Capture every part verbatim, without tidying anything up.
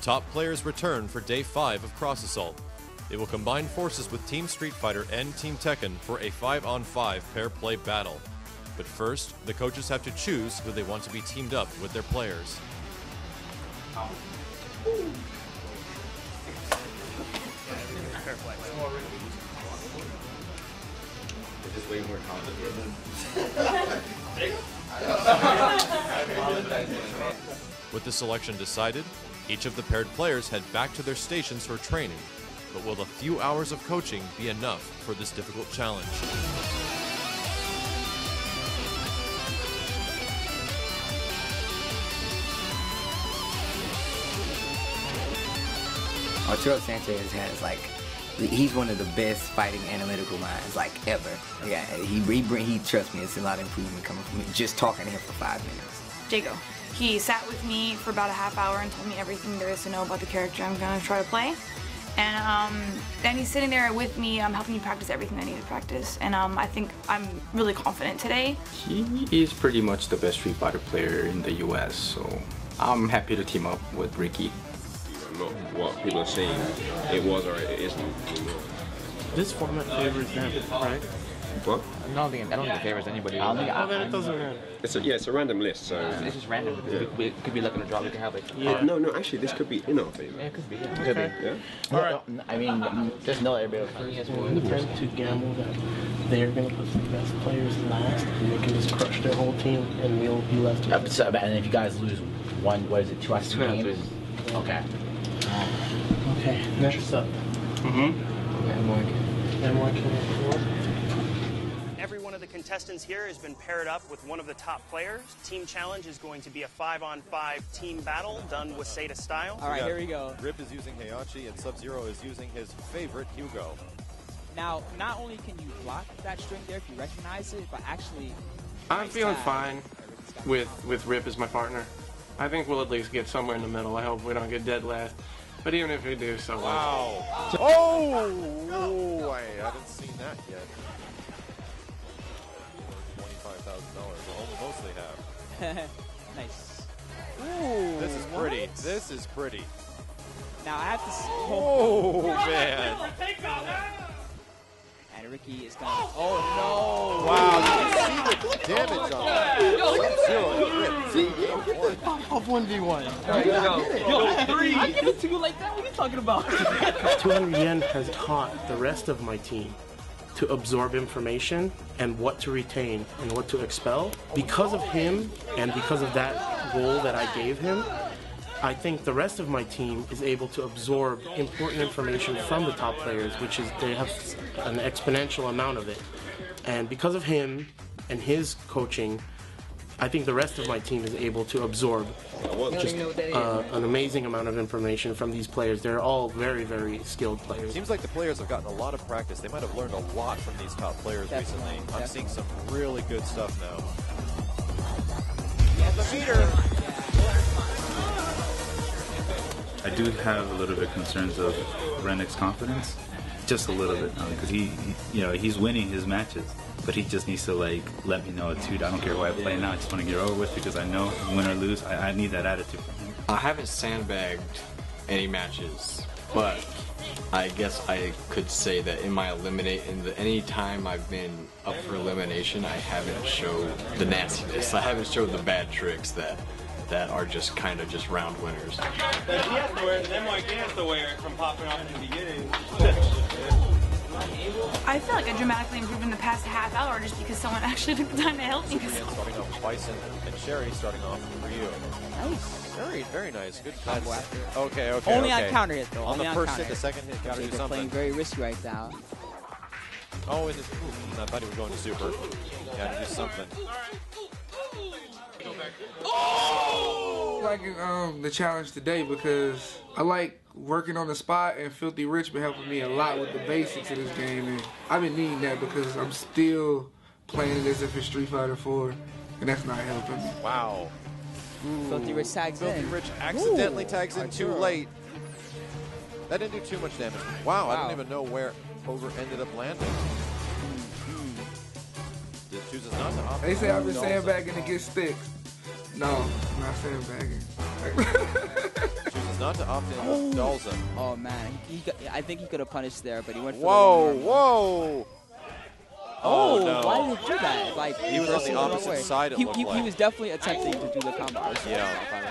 top players return for Day five of Cross Assault. They will combine forces with Team Street Fighter and Team Tekken for a five on five pair play battle. But first, the coaches have to choose who they want to be teamed up with their players. It's just way more complicated. With the selection decided, each of the paired players head back to their stations for training. But will the few hours of coaching be enough for this difficult challenge? Arturo Sanchez has, like, he's one of the best fighting analytical minds, like, ever. Yeah, he, he, he trusts me, it's a lot of improvement coming from me, just talking to him for five minutes. Jago, he sat with me for about a half hour and told me everything there is to know about the character I'm gonna try to play. And um, then he's sitting there with me, um, helping me practice everything I need to practice. And um, I think I'm really confident today. He is pretty much the best Street Fighter player in the U S, so I'm happy to team up with Ricky. Look, what people are saying, it was or it isn't. This format favors them, right? What? I don't think, I don't think it favors anybody. I don't think I, oh, then it doesn't matter. It's a, yeah, it's a random list, so... Yeah. It's just random, because yeah. we, we could be looking to draw, we can have like... Yeah. Uh, no, no, actually, this could be in our favor. Yeah, it could be, yeah. It could okay. be. Yeah? Alright. No, I mean, just know everybody will has one. The person to gamble that they're going to put the best players last, and they can just crush their whole team, and we'll be left to... Yeah, so, and if you guys lose one, what is it, two out of two games? Okay. Okay, measure's up. Mm-hmm. Every one of the contestants here has been paired up with one of the top players. Team challenge is going to be a five-on-five team battle done with Waseda style. All right, here we go. Rip is using Hayashi and Sub-Zero is using his favorite, Hugo. Now, not only can you block that string there if you recognize it, but actually... I'm feeling fine with, with Rip as my partner. I think we'll at least get somewhere in the middle. I hope we don't get dead last. But even if we do, so wow. Well. Oh! Oh! I haven't seen that yet. twenty-five thousand dollars, almost they have. Nice. Ooh, this is pretty. What? This is pretty. Now I have to see. Oh, oh man. And Ricky is going. Oh no! Wow, you can see the damage on that. See, you get the pop off one v one. There you go. Yo, three. I give it to you like that. What are you talking about? two hundred yen has taught the rest of my team to absorb information and what to retain and what to expel. Because of him and because of that role that I gave him, I think the rest of my team is able to absorb important information from the top players, which is they have an exponential amount of it. And because of him and his coaching, I think the rest of my team is able to absorb just uh, an amazing amount of information from these players. They're all very, very skilled players. Seems like the players have gotten a lot of practice. They might have learned a lot from these top players Definitely. recently. Definitely. I'm seeing some really good stuff now. And the feeder. I do have a little bit of concerns of Renek's confidence, just a little bit, because he, he, you know, he's winning his matches, but he just needs to like let me know, dude, I don't care who I play now, I just want to get over with because I know win or lose, I, I need that attitude from him. I haven't sandbagged any matches, but I guess I could say that in my eliminate, in the any time I've been up for elimination, I haven't showed the nastiness, I haven't showed the bad tricks that. that are just kind of just round winners. They have to wear it, then why can't they wear it from popping off in the beginning? I feel like I dramatically improved in the past half hour just because someone actually took the time to help me. Starting off with Bison and Sherry starting off with Ryu. Nice. Very, very nice. Good combo after. Okay, okay, Only okay. on counter hit, though. On Only the first on hit, the second hit, gotta do something. They're playing very risky right now. Oh, it is. Ooh, I thought he was going to super. Gotta do something. Oh! Liking um the challenge today because I like working on the spot, and Filthy Rich been helping me a lot with the basics of this game, and I've been needing that because I'm still playing it as if it's Street Fighter four, and that's not helping. Wow. Ooh. Filthy Rich tags Filthy in. Filthy Rich accidentally Ooh. tags in too late. That didn't do too much damage. Wow, wow. I don't even know where Over ended up landing. Just chooses not to opt. They say I've been sandbagging to get sticks. No, I'm not sandbagging. not to opt in oh. Dalza. Oh, man. He, he, I think he could have punished there, but he went for whoa, the whoa. Oh, oh no. Why did he do that? Like, he was on the opposite way. side, it he, looked he, like. He was definitely attempting to do the combo. Yeah.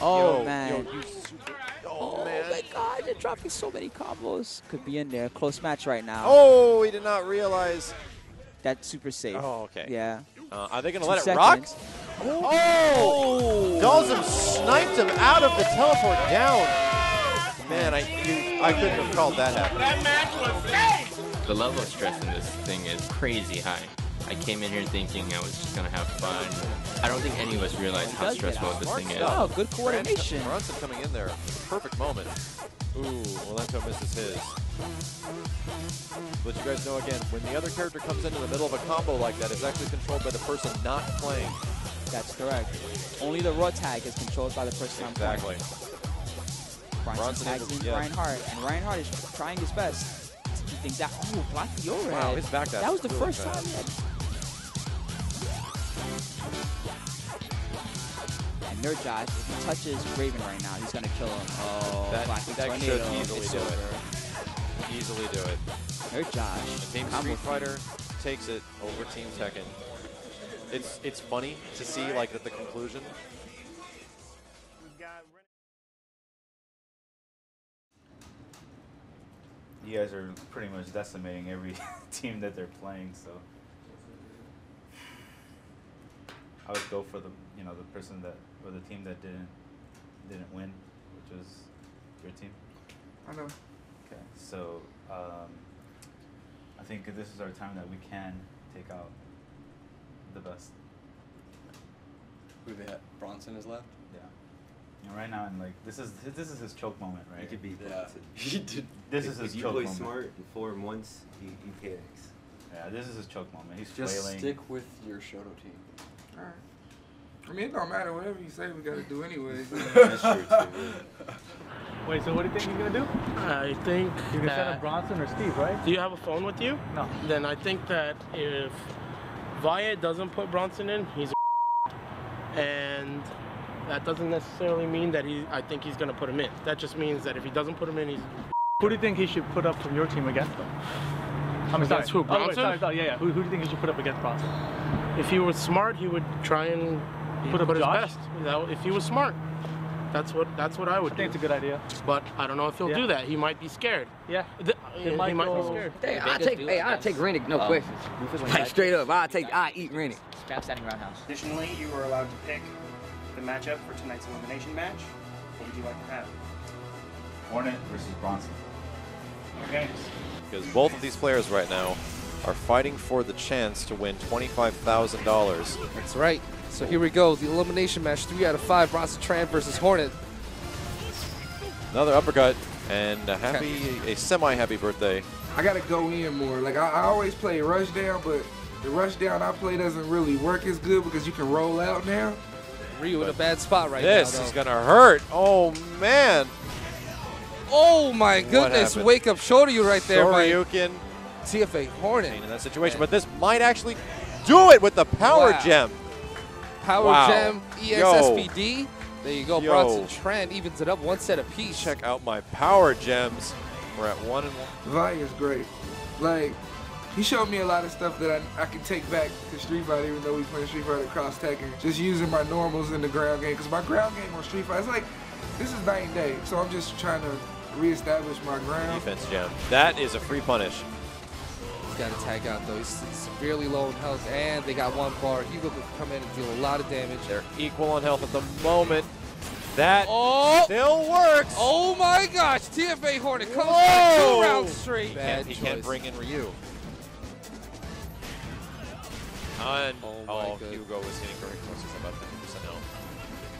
Oh, yo, man. Yo, you super, oh, oh, man. My God. They're dropping so many combos. Could be in there. Close match right now. Oh, he did not realize. That's super safe. Oh, okay. Yeah. Uh, are they going to let seconds. it rock? Oh! Dhalsim sniped him out of the teleport down. Man, I you, I couldn't have called that happening. That match was safe! The level of stress in this thing is crazy high. I came in here thinking I was just going to have fun. I don't think any of us realized how stressful this thing is. Oh, good coordination. Bronson coming in there. Perfect moment. Ooh, Valento misses his. But you guys know, again, when the other character comes into the middle of a combo like that, it's actually controlled by the person not playing. That's correct. Only the raw tag is controlled by the person not playing. Exactly. Bronson tags in yeah. Reinhardt, and Reinhardt is trying his best. He thinks that, oh, Blackie overhead. Wow, his back that was the really first bad. time he had. And Nerd Josh, if he touches Raven right now, he's going to kill him. Oh, that, Blackie's that tornado. That could easily it's do over. it. Easily do it. Nerd Josh. The Team Street Fighter takes it over Team Tekken. It's, it's funny to see, like, at the conclusion. You guys are pretty much decimating every team that they're playing, so I would go for the you know the person that or the team that didn't didn't win, which was your team. I know. Okay, so um, I think this is our time that we can take out the best. Who they had? Bronson is left. Yeah. And right now, and like this is this is his choke moment, right? He could be. Yeah. He did. This if, is his choke moment. If you play smart and for him once, he, he panics. Yeah, this is his choke moment. He's just flailing. Stick with your Shoto team. All right. I mean, it don't matter. Whatever you say, we gotta do anyway. That's true too. Yeah. Wait, so what do you think he's gonna do? I think you're gonna send him Bronson or Steve, right? Do you have a phone with you? No. Then I think that if Via doesn't put Bronson in, he's a and. That doesn't necessarily mean that he. I think he's gonna put him in. That just means that if he doesn't put him in, he's. Who do you think he should put up from your team against them? I mean, that's who, Bronson? Oh, wait, sorry, sorry, yeah, yeah. Who, who do you think he should put up against Bronson? If he was smart, he would try and put up his best. That, if he was smart, that's what that's what I would. I think do. It's a good idea. But I don't know if he'll yeah. do that. He might be scared. Yeah. The, he, he might go, be scared. Hey, I take. Hey, I take Renick. No um, questions. Like straight up, I take. I eat Renick. Trap standing roundhouse. Additionally, you were allowed to pick the matchup for tonight's elimination match. What would you like to have? Hornet versus Bronson. Okay. Because both of these players right now are fighting for the chance to win twenty-five thousand dollars. That's right. So here we go. The elimination match, three out of five. Bronson Tran versus Hornet. Another uppercut and a happy, a semi-happy birthday. I gotta go in more. Like I, I always play rush down, but the rush down I play doesn't really work as good because you can roll out now. Ryu in a bad spot right now. This is going to hurt. Oh, man. Oh, my goodness. Wake up Shoryu right there. Shoryuken. T F A Hornet. In that situation, but this might actually do it with the power wow. gem. Power wow. gem, E X S P D. Yo. There you go. Yo. Bronson Tran evens it up one set apiece. Check out my power gems. We're at one and one. Vi is great. Like, he showed me a lot of stuff that I, I can take back to Street Fighter, even though we playing Street Fighter Cross Tekken. Just using my normals in the ground game, because my ground game on Street Fighter, it's like, this is night and day. So I'm just trying to reestablish my ground. Defense jam. That is a free punish. He's got to tag out, though. He's severely low in health, and they got one bar. Hugo could come in and deal a lot of damage. They're equal on health at the moment. That oh. still works. Oh, my gosh. T F A Hornet comes back two rounds straight. Bad he can't, he can't bring in Ryu. Oh, oh Hugo was hitting very close. He's about fifty percent out.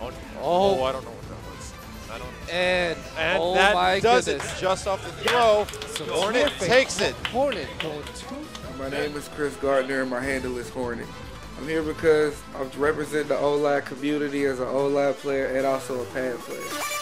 Oh, oh. oh, I don't know what that was. I don't know. And, and oh that my does goodness. it just off the throw. So Hornet takes it. Hornet going two. My name is Chris Gardner, and my handle is Hornet. I'm here because I represent the O L A C community as an O L A C player and also a pad player.